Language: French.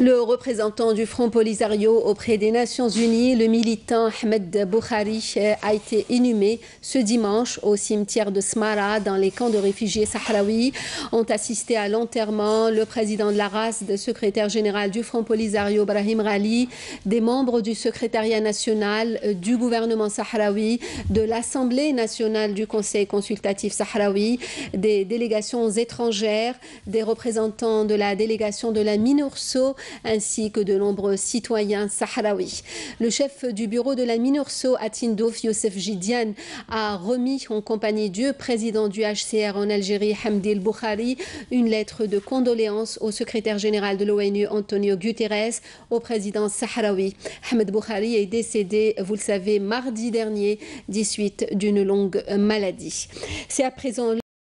Le représentant du Front Polisario auprès des Nations Unies, le militant Ahmed Boukhari, a été inhumé ce dimanche au cimetière de Smara dans les camps de réfugiés sahraouis. Ont assisté à l'enterrement le président de la RAS, le secrétaire général du Front Polisario, Brahim Ghali, des membres du secrétariat national du gouvernement sahraoui, de l'Assemblée nationale du Conseil consultatif sahraoui, des délégations étrangères, des représentants de la délégation de la MINURSO, ainsi que de nombreux citoyens sahraouis. Le chef du bureau de la MINURSO à Tindouf, Youssef Jidian, a remis en compagnie du président du HCR en Algérie, Hamdi El Boukhari, une lettre de condoléances au secrétaire général de l'ONU, Antonio Guterres, au président sahraoui. Ahmed Boukhari est décédé, vous le savez, mardi dernier, 18 d'une longue maladie. C'est à présent